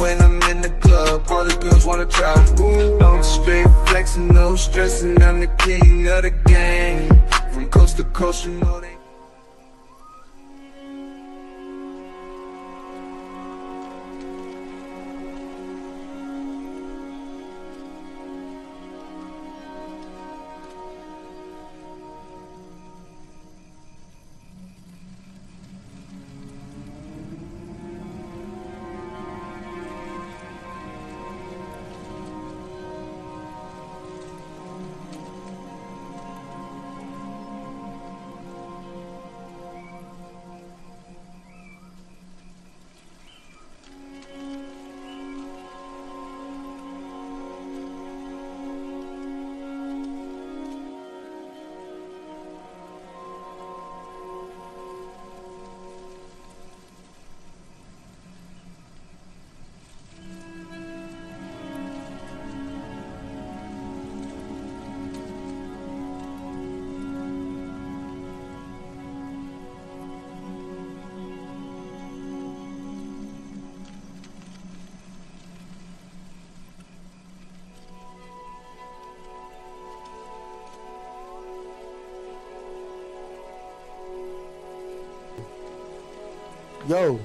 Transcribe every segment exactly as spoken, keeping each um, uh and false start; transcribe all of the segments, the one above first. when I'm in the club. All the girls wanna try. I'm straight flexing, no stressing. I'm the king of the gang. From coast to coast, you know they. Yo.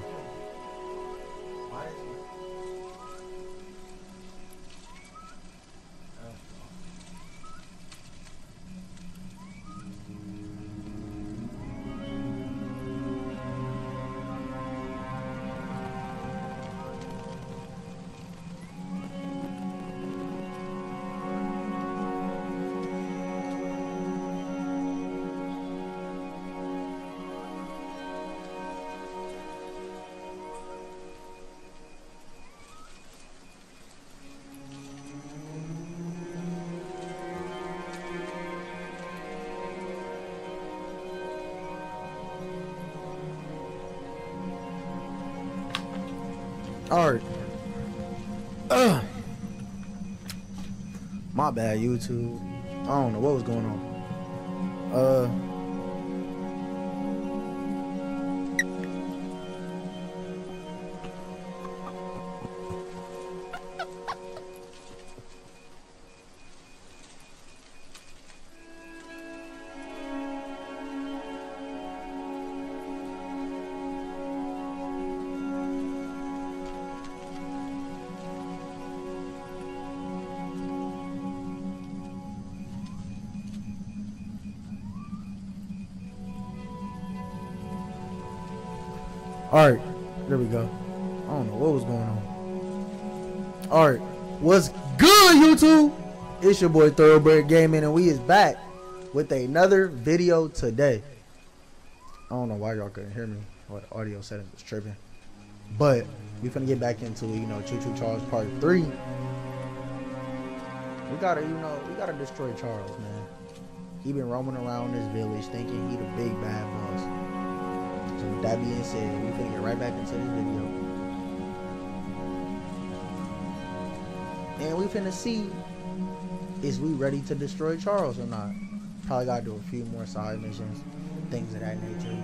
Alright. Uh, my bad, YouTube. I don't know what was going on. Alright, there we go. I don't know what was going on. Alright, what's good, YouTube? It's your boy Thoroughbred Gaming, and we is back with another video today. I don't know why y'all couldn't hear me, or the audio settings was tripping. But we finna get back into, you know, Choo-Choo Charles Part Three. We gotta, you know, we gotta destroy Charles, man. He been roaming around this village thinking he the big bad boss. So with that being said, we're gonna get right back into this video. And we finna see, is we ready to destroy Charles or not? Probably gotta do a few more side missions, things of that nature,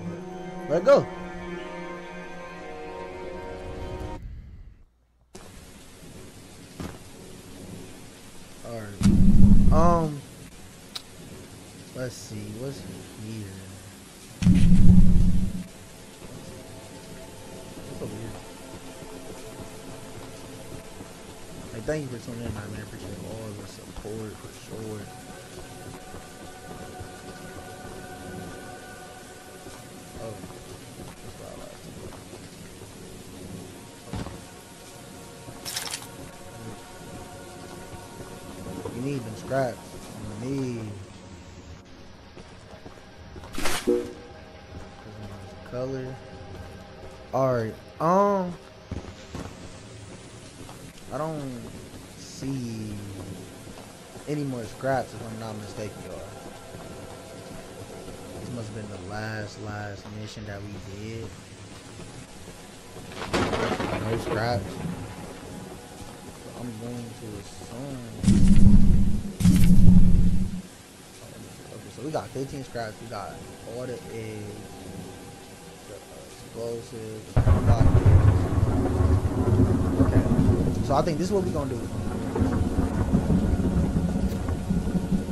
but let's go. Alright. Um let's see, what's here? Thank you for tuning in, my man. Appreciate all of the support for sure. Oh, that's what I like. You need them scraps. You need. Color. Alright. Um. I don't see any more scraps if I'm not mistaken, y'all. This must have been the last, last mission that we did. No scraps. So I'm going to assume. Okay, so we got fifteen scraps. We got all the eggs, the explosives, the rockets. Okay. So I think this is what we're gonna do.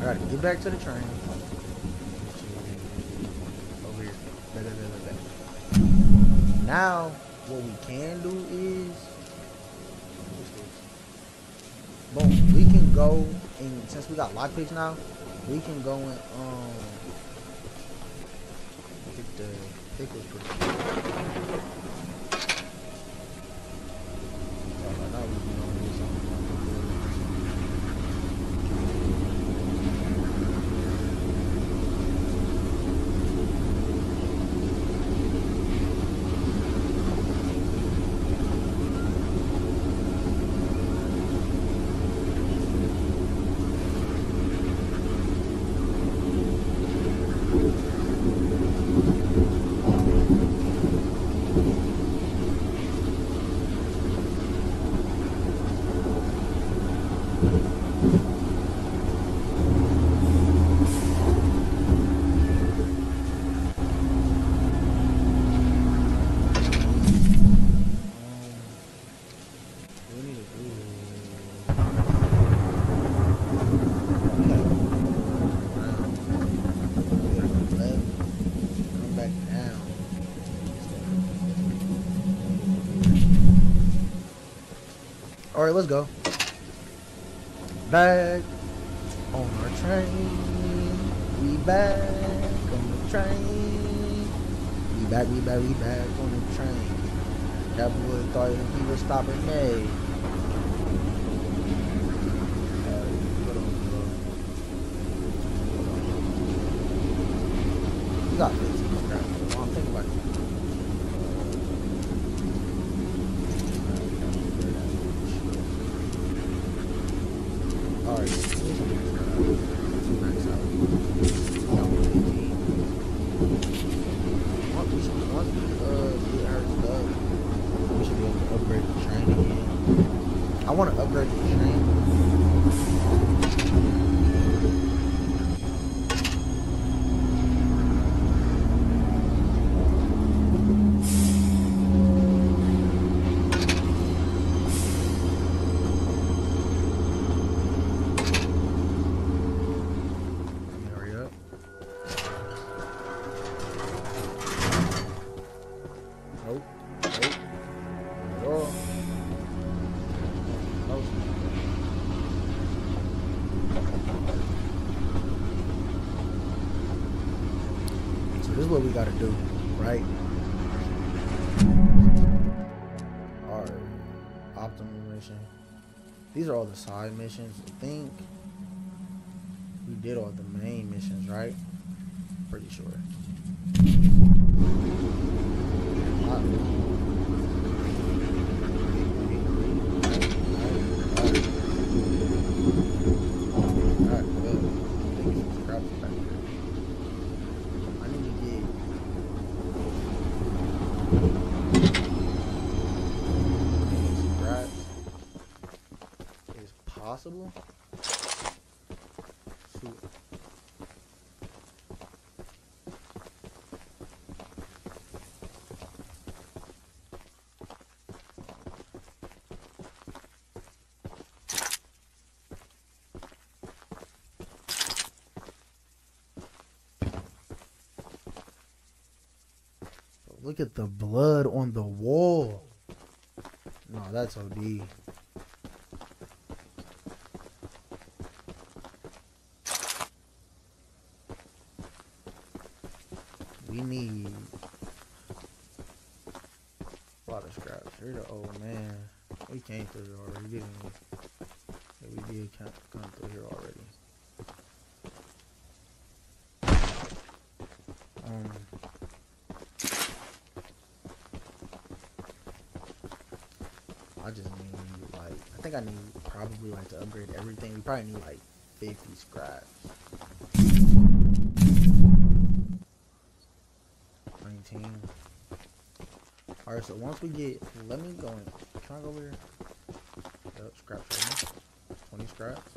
I gotta get back to the train. Over here. Da, da, da, da, da. Now, what we can do is, boom, we can go, and since we got lockpicks now, we can go and um get the pickles pretty. Alright, let's go. Back on our train. We back on the train. We back, we back, we back on the train. That boy thought he was stopping me. You got fifteen crap. I'm thinking about it. This is what we gotta do, right? Alright, optimal mission. These are all the side missions. I think we did all the main missions, right? Pretty sure. Not possible to look at the blood on the wall. No, that's O D. We need a lot of scraps. You're the old man. We came through here already, didn't we? Yeah, we did come through here already. Um, I just need like, I think I need probably like to upgrade everything. We probably need like fifty scraps. Alright, so once we get, let me go in. Can I go over here? Yep, scraps right now. twenty scraps.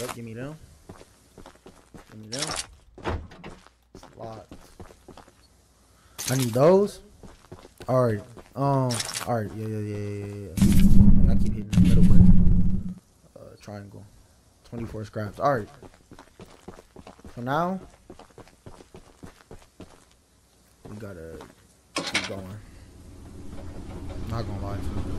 Yep, give me them. Give me them. Slots. I need those. Alright. Um. Alright. Yeah, yeah, yeah, yeah, yeah. I keep hitting triangle. twenty-four scraps. Alright. So now, we gotta keep going. I'm not gonna lie to you.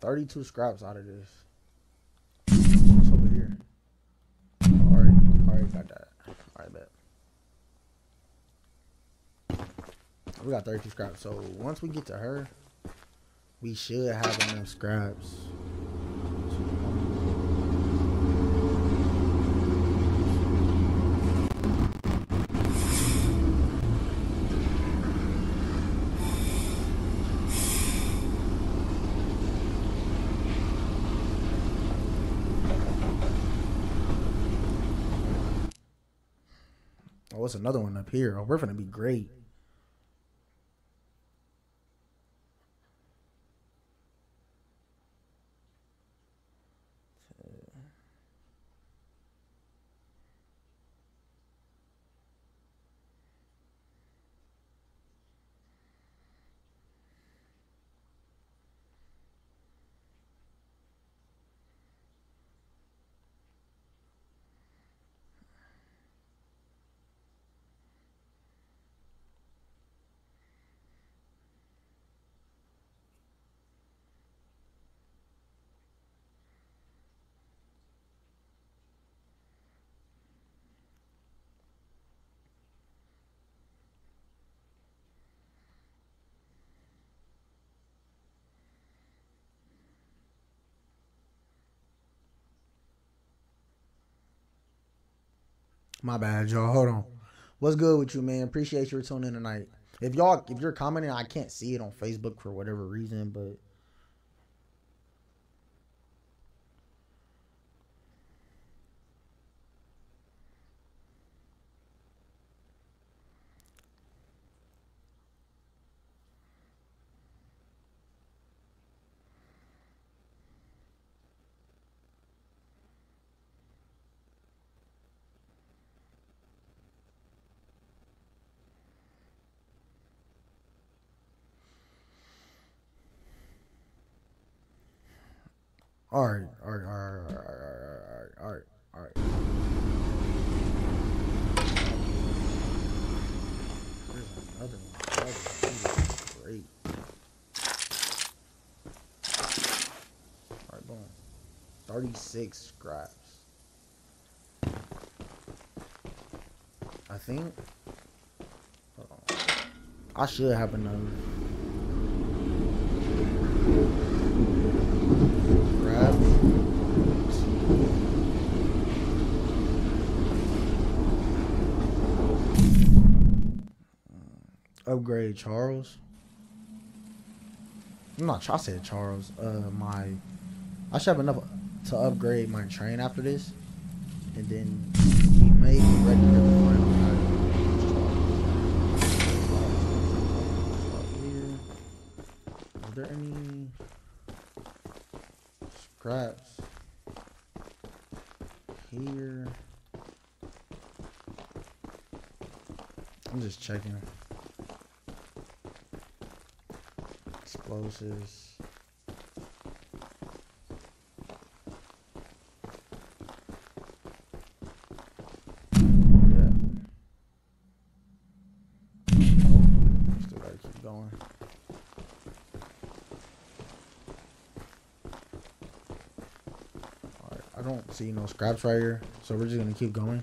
thirty-two scraps out of this. What's over here? Alright, alright, got that. Alright, bet. We got thirty-two scraps. So once we get to her, we should have enough scraps. Oh, it's another one up here. Oh, we're gonna be great. My bad, y'all. Hold on. What's good with you, man? Appreciate you tuning in tonight. If y'all, if you're commenting, I can't see it on Facebook for whatever reason, but all right, all right, all right, all right, all right, all right. There's another one. That's great. All right, boom. thirty-six scraps. I think. Hold on. I should have enough. Upgrade Charles. I'm not. I said Charles. Uh, my. I should have enough to upgrade my train after this, and then he may be ready for the final. Are there any scraps here? I'm just checking. Explosives. Yeah. Still gotta keep going. Alright, I don't see no scraps right here, so we're just gonna keep going.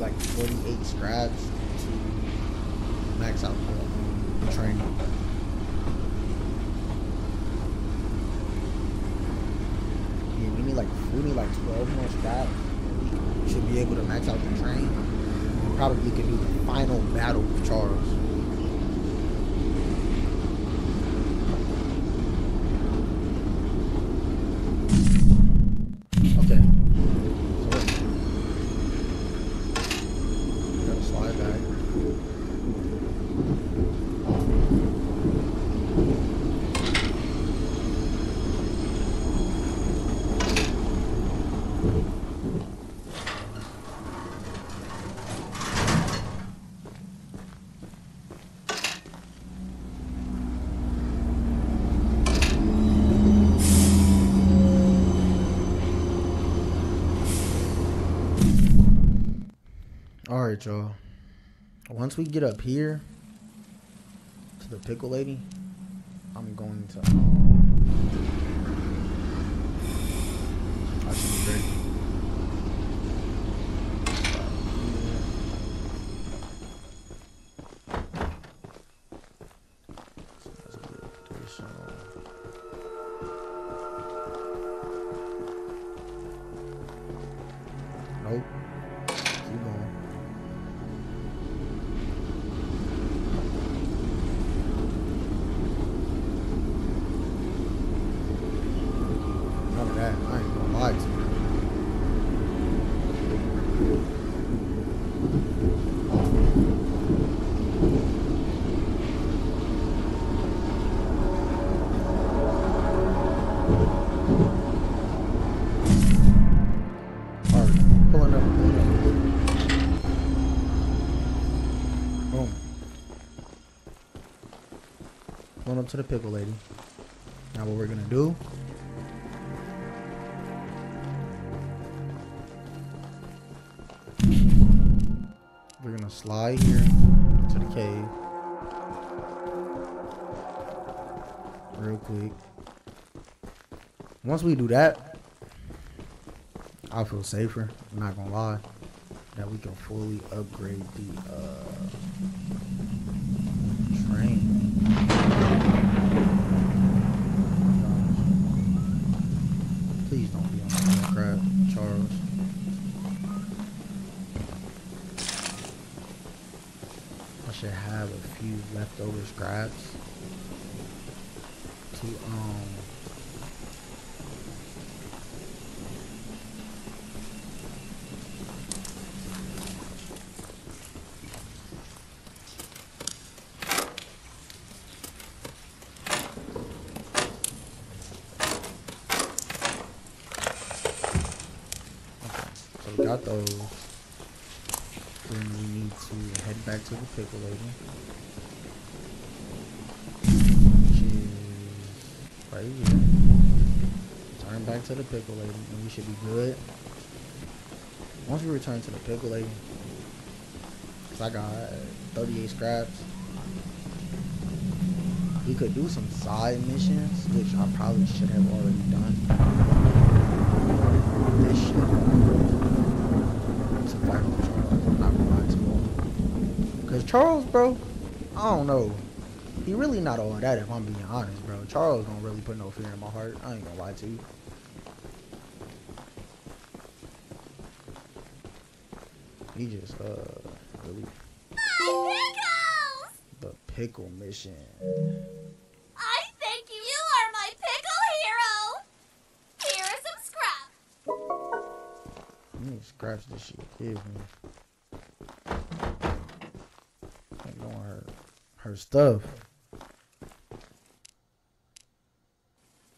like forty-eight scribes to max out the train. Yeah, we need like we need like twelve more scribes. We should be able to max out the train. We probably could do the final battle with Charles. Alright, y'all, once we get up here to the Pickle Lady, I'm going to um, I should be ready. Up to the Pickle Lady. Now what we're gonna do, we're gonna slide here to the cave real quick. Once we do that, I feel safer, I'm not gonna lie, that we can fully upgrade the uh, train. Please don't be on that crap, Charles. I should have a few leftover scribes to um got those. Then we need to head back to the Pickle Lady, which is right here. Turn back to the Pickle Lady and we should be good. Once we return to the Pickle Lady, cause I got thirty-eight scraps, we could do some side missions, which I probably should have already done. This shit. I'm not gonna lie to him. Cause Charles, bro, I don't know. He really not all that, if I'm being honest, bro. Charles don't really put no fear in my heart. I ain't gonna lie to you. He just uh really my pickles! The pickle mission. I think you you are my pickle hero. Here are some scraps. You need scraps this shit, give me. Her stuff.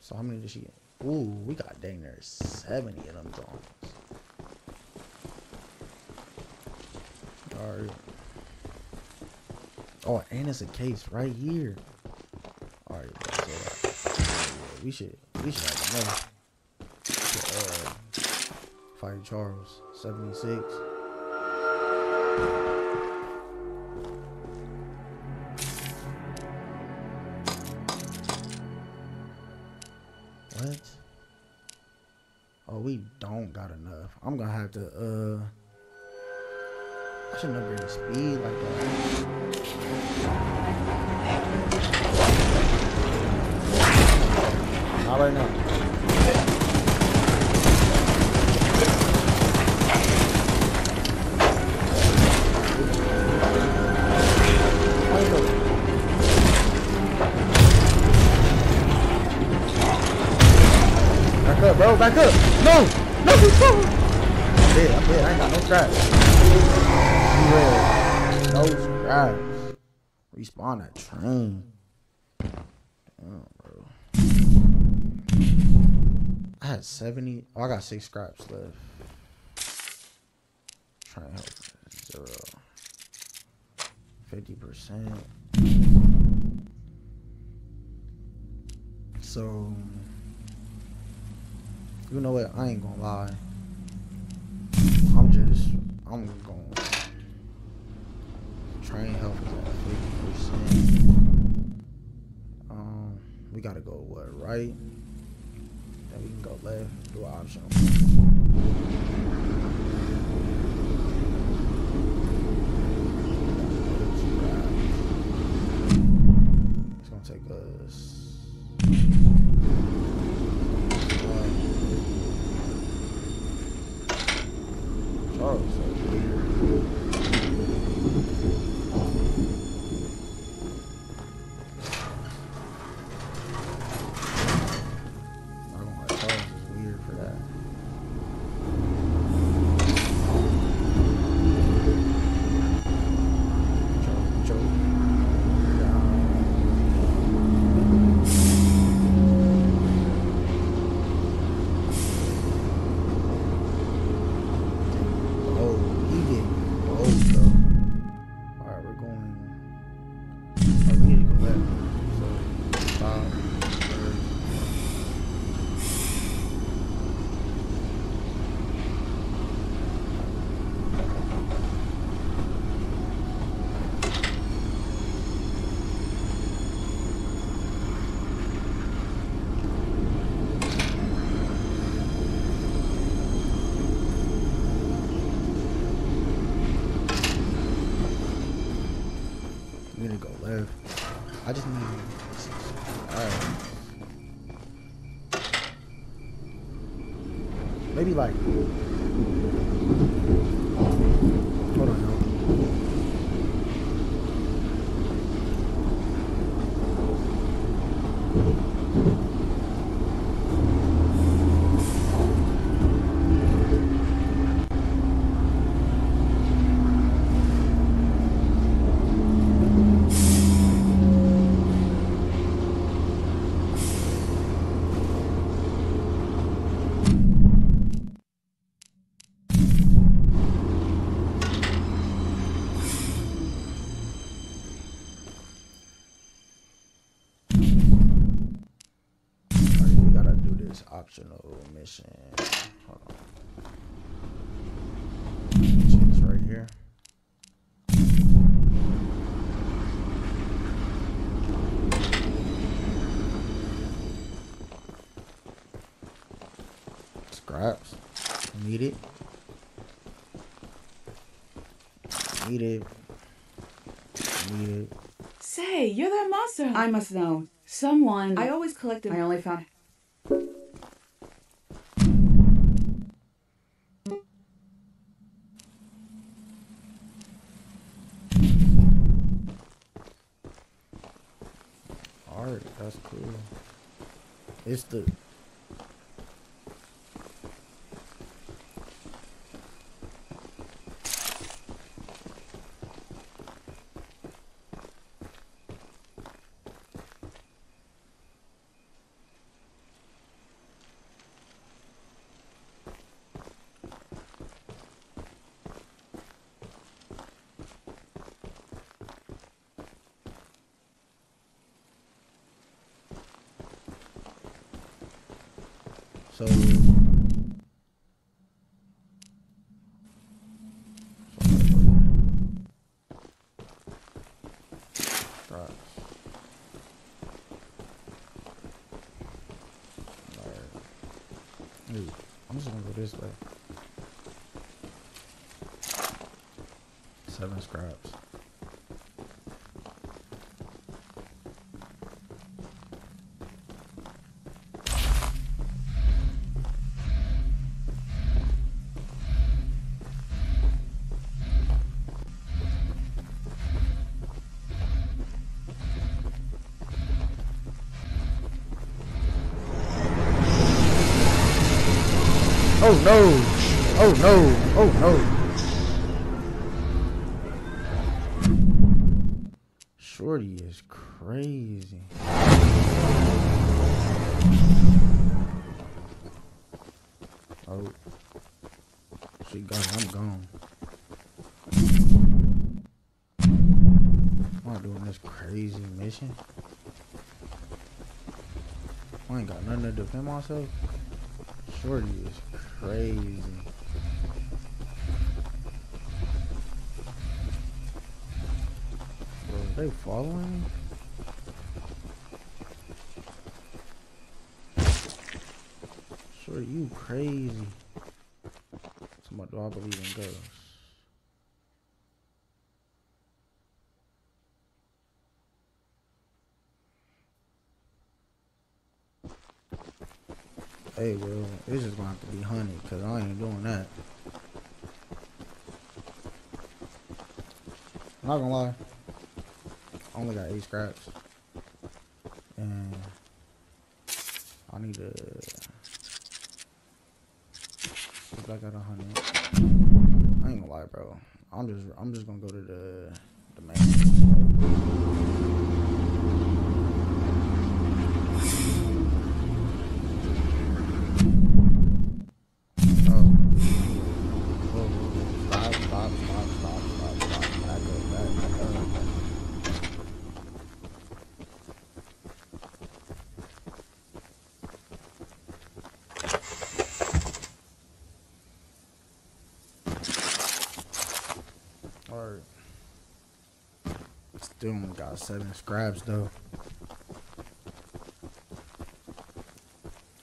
So how many did she get? Ooh, we got dang near seventy of them dogs. Alright. Oh, and it's a case right here. Alright, so we should we should have another uh, fight Charles. seventy-six. What? Oh, we don't got enough. I'm gonna have to uh shouldn't have been speed like that. Not right now. Back up, bro, back up! No! No, no! I'm dead, I'm dead, I ain't got no scraps. No scraps. Respawn that train. Damn, bro. I had seventy. Oh, I got six scraps left. Trying to help. Zero. fifty percent. So. You know what? I ain't gonna lie. I'm just, I'm gonna train health is at fifty percent. Um, we gotta go what, right? Then we can go left, do an option. It's gonna take us. I just need uh, maybe like hold on optional mission. Hold on. It's right here. Scraps. Need it. Need it. Need it. Say, you're that monster. I must know. Someone. I always collected. I only found. That's cool. It's the So, so right. Dude, I'm just gonna go this way. So seven scraps. Oh no! Oh no! Oh no! Shorty is crazy. Oh, she gone. I'm gone. Am I doing this crazy mission? I ain't got nothing to defend myself. Shorty is crazy. Bro, are they following me? Shorty, you crazy. So much do I believe in ghosts? Hey, well, this is going to have to be honey, because I ain't doing that. I'm not gonna lie, I only got eight scraps, and I need to, I got a honey. I ain't gonna lie, bro. I'm just, I'm just gonna go to the, the main. Still only got seven scraps though.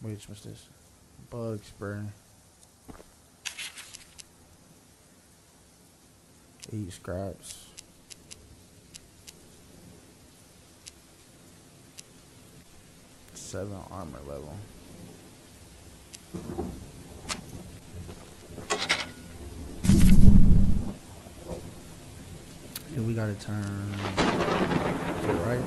Which was this? Bug spray. Eight scraps. Seven armor level. We gotta turn to the right.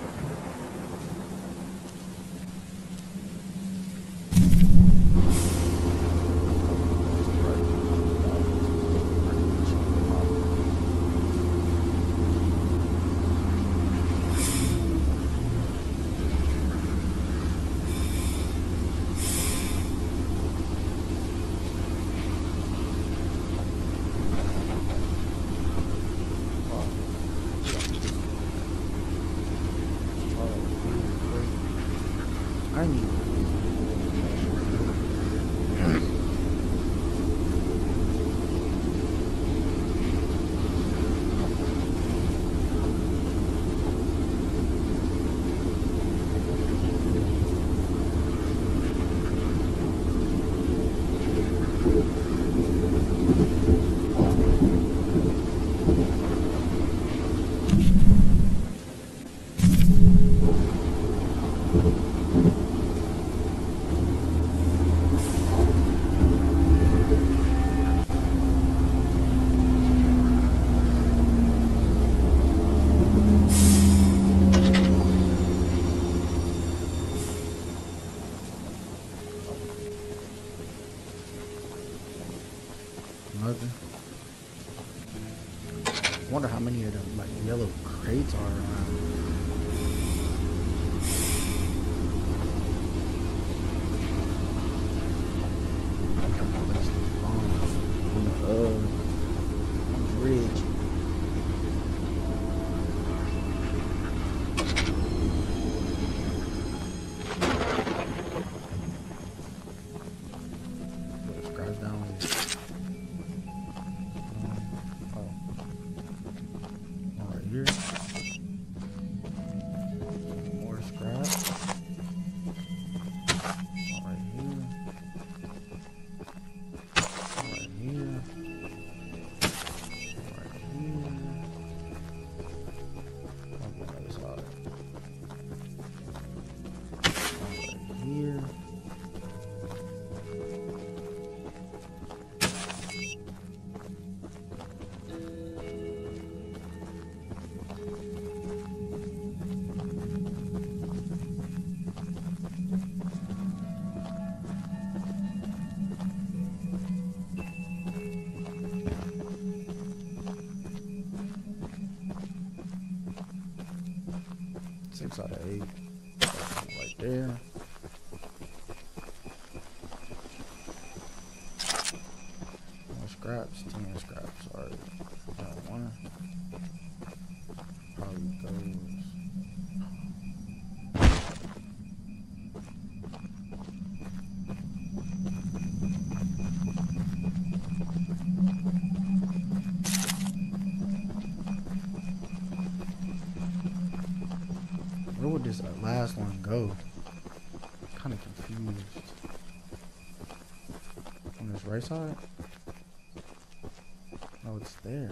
I wonder how many of them like yellow crates are around. six out of eight. Right there. More scraps, ten scraps. Alright, got one. Probably goes. This last one go. Kind of confused. On this right side? Oh, it's there.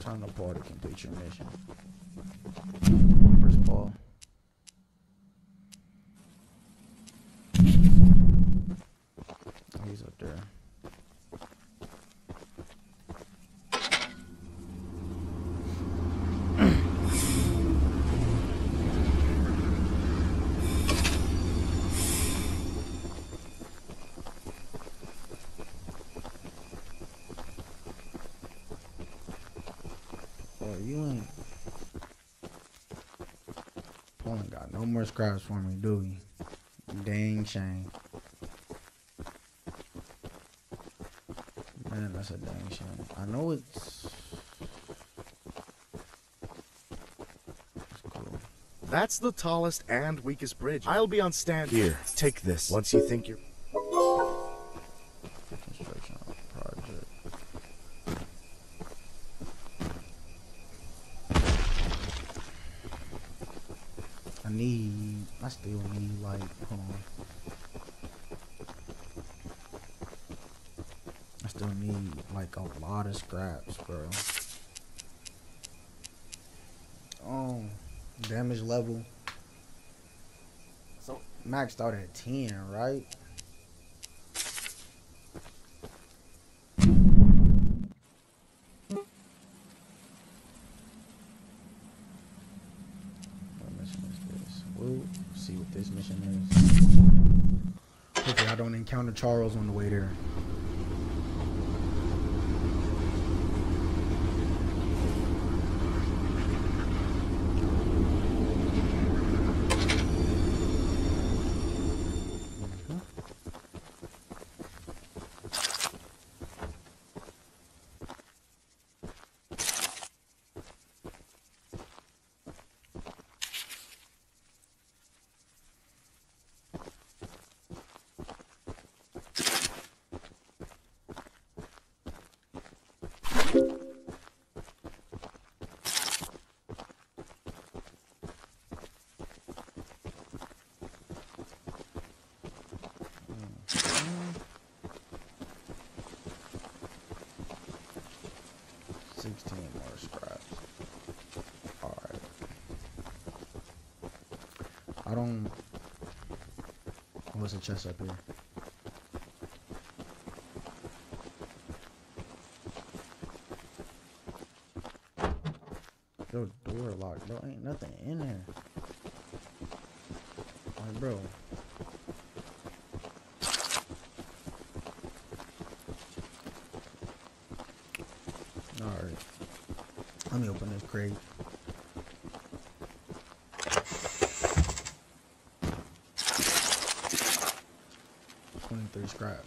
Time to ball to complete your mission. First ball. Oh, he's up there. No more scraps for me, do we? Dang shame. Man, that's a dang shame. I know it's... That's cool. That's the tallest and weakest bridge. I'll be on stand here. Take this. Once you think you're... Need, I still need, like, hold on. I still need, like, a lot of scraps, bro. Oh, damage level. So, maxed out at ten, right? Encounter Charles on the way there. sixteen more scraps. Alright. I don't... Oh, it's a chest up here. Your door locked, bro. Ain't nothing in there. Alright, bro. Alright, let me open this crate. twenty-three scraps.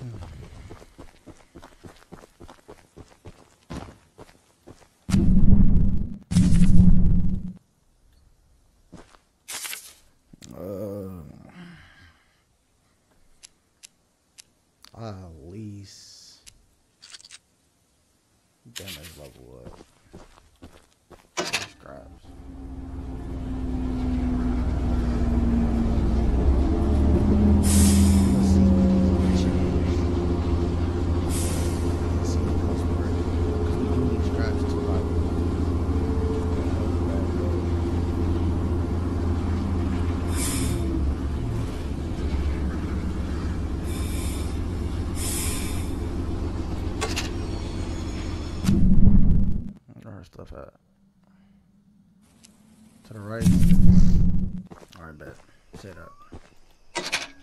Hmm. Uh, at least. Damage level up. Scraps. Stuff at to the right. All right, bet. Set up.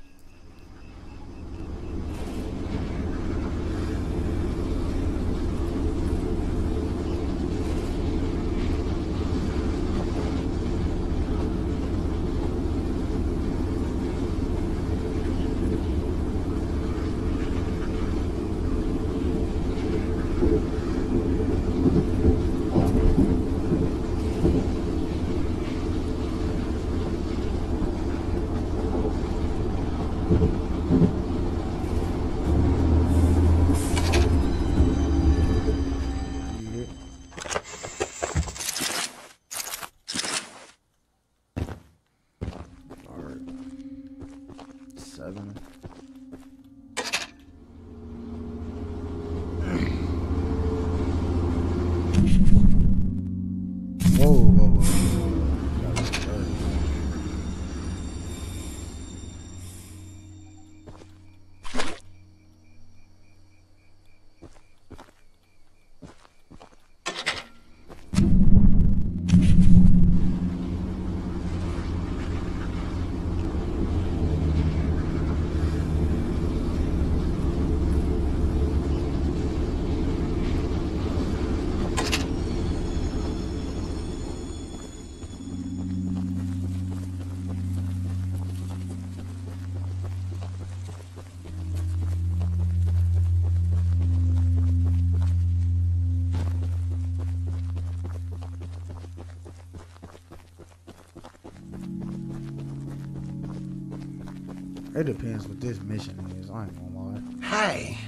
It depends what this mission is, I ain't gonna lie. Hey,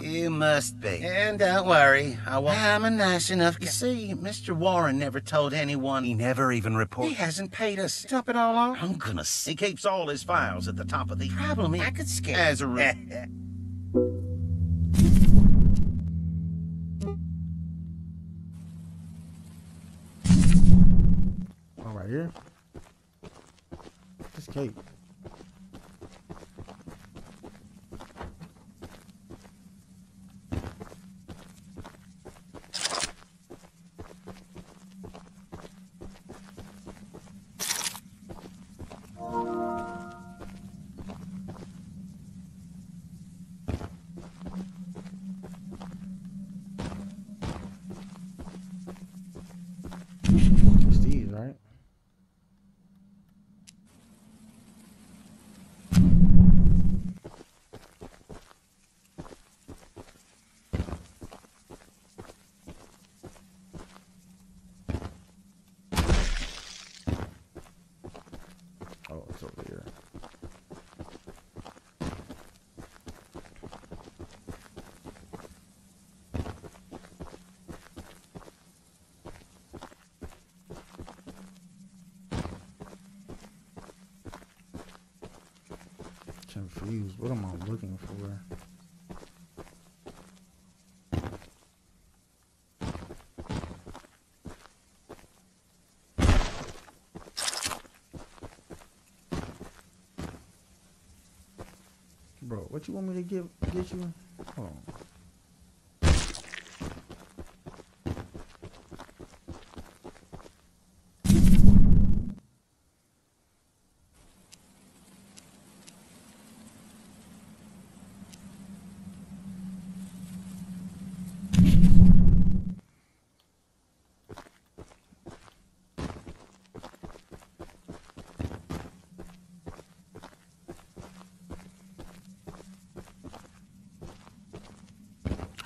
you must be. And don't worry, I won't. I'm a nice enough guy. You see, Mister Warren never told anyone. He never even reported. He hasn't paid us. Top it all off. I'm gonna see. He keeps all his files at the top of the. Problem is, I could scare. As a re All right here. This cake. Confused. What am I looking for? Bro, what you want me to give get you? Hold on.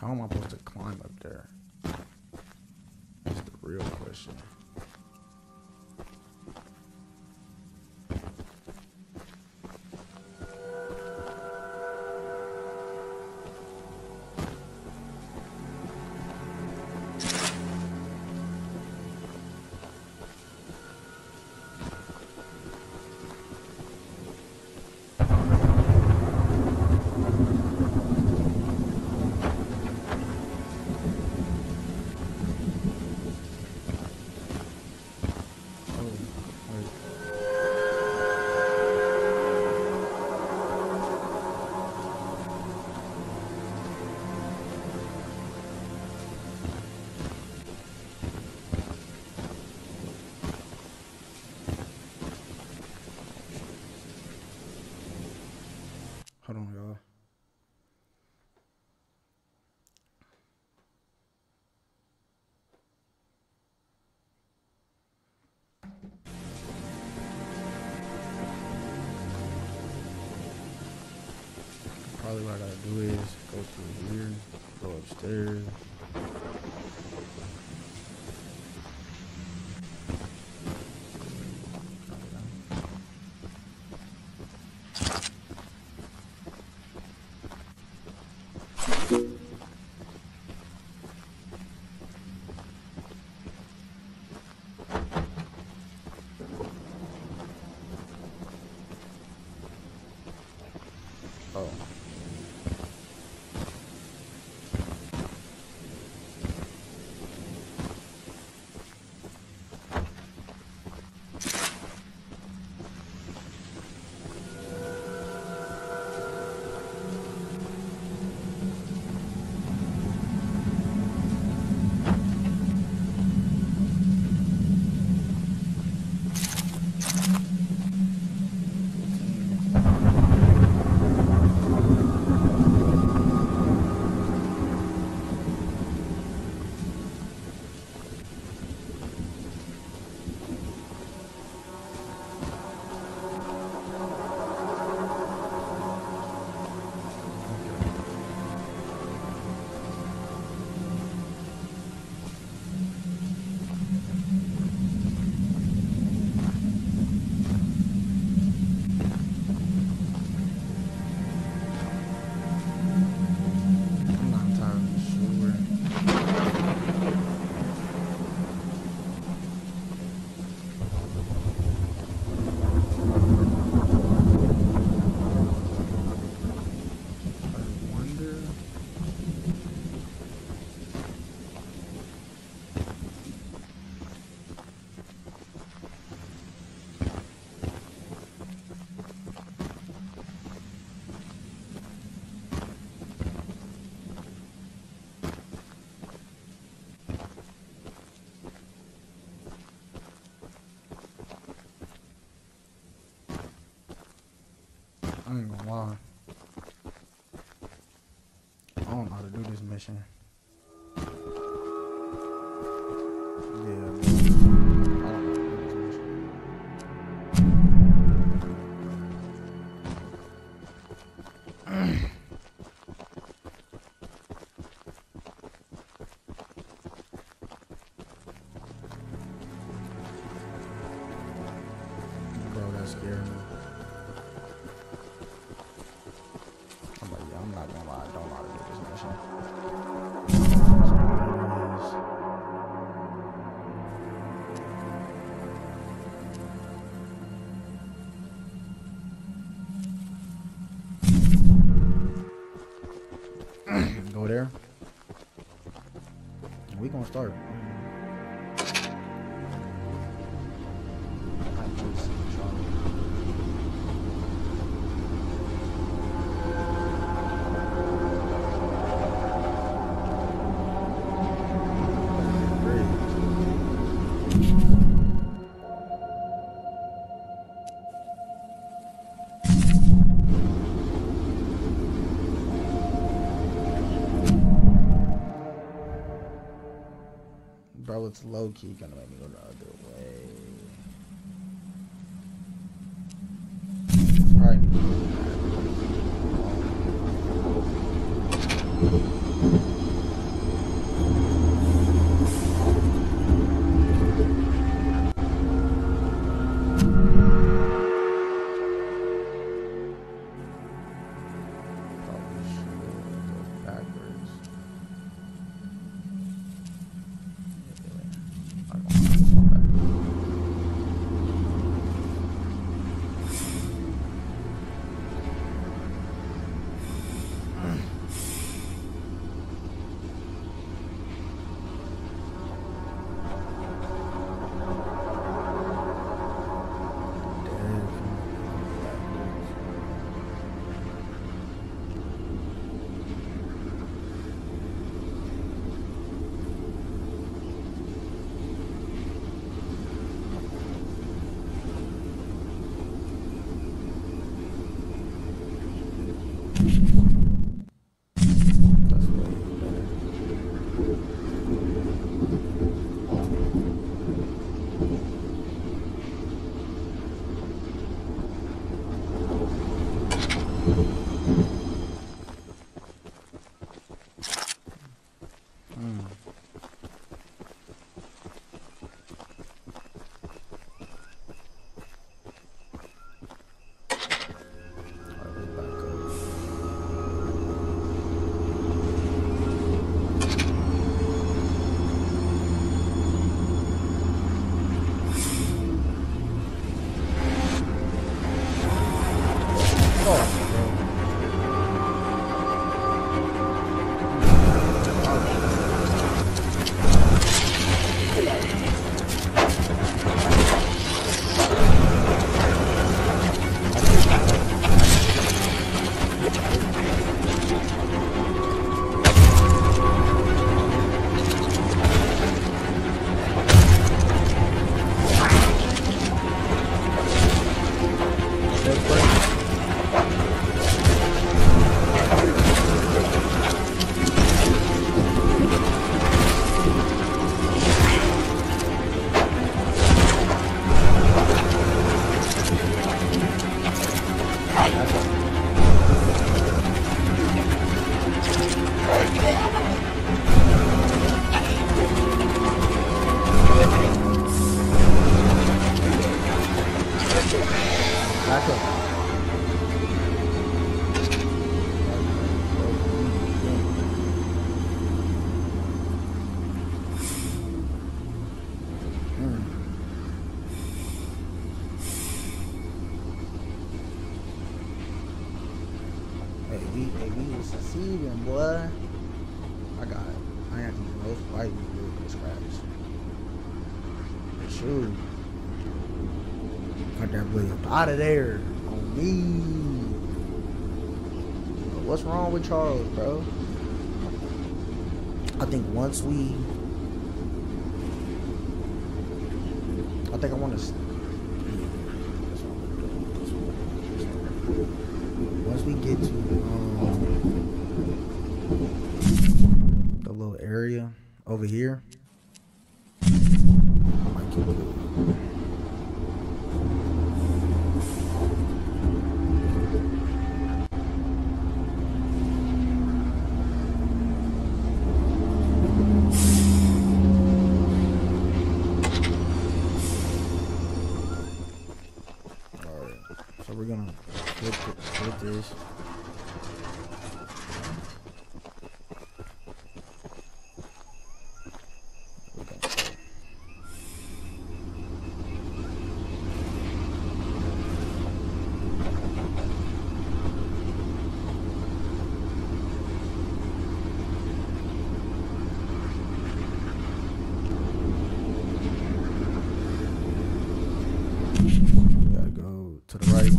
How am I supposed to climb up there? That's the real question. Probably what I gotta do is go through here, go upstairs. Oh. I ain't gonna lie. I don't know how to do this mission. Yeah, man. I don't know how to do this mission. Bro, that scared me. Go there. We gonna start. Bro, it's low key gonna make me go the other way. Right. beat they beaters deceiving, boy. I got it. I ain't even know if I even do it in scratch. But shoot. Got that blue up out of there. On me. But what's wrong with Charles, bro? I think once we... I think I want to... Once we get to um, the little area over here, I might kill it. To the right.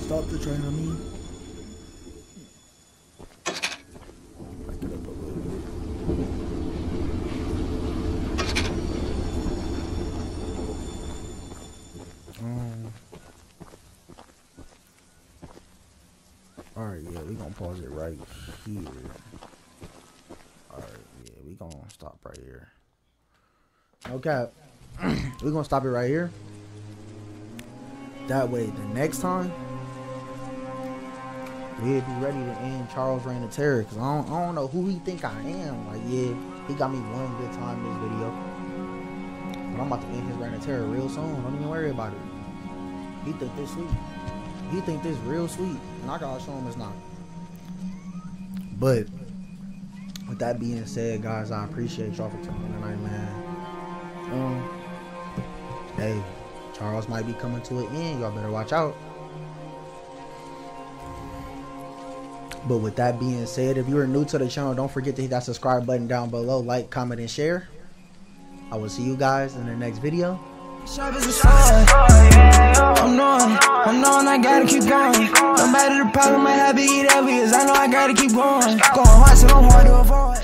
Stop the train on me. Back it up a little bit. Um. All right, yeah, we gonna pause it right here. All right, yeah, we gonna stop right here. Okay, we gonna stop it right here. That way, the next time we'll be ready to end Charles Reign of Terror. Cause I don't, I don't know who he think I am. Like, yeah, he got me one good time in this video, but I'm about to end his Reign of Terror real soon. Don't even worry about it. He think this sweet. He think this real sweet, and I gotta show him it's not. But with that being said, guys, I appreciate y'all for tuning in tonight, man. Um, hey, Charles might be coming to an end. Y'all better watch out. But with that being said, if you are new to the channel, don't forget to hit that subscribe button down below. Like, comment, and share. I will see you guys in the next video. Sharp as a sword, I'm knowing, I'm knowing I gotta keep going. No matter the problem I have, be it obvious, I know I gotta keep going. Going hard, so don't want to avoid.